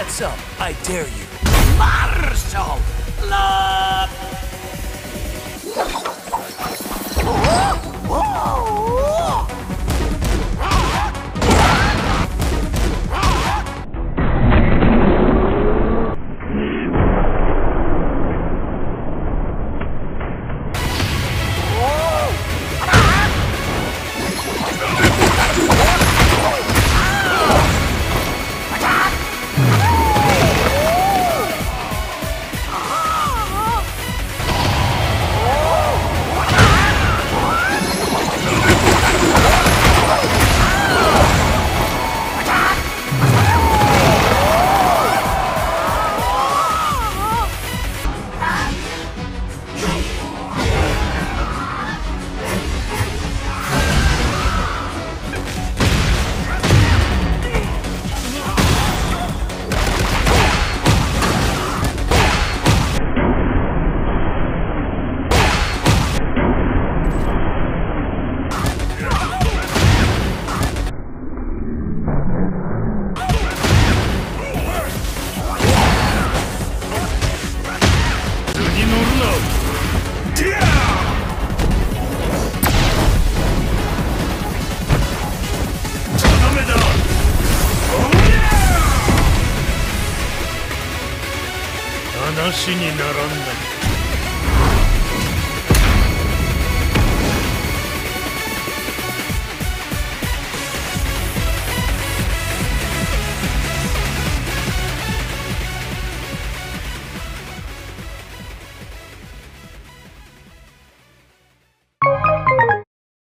get some, I dare you. Marshall Law! She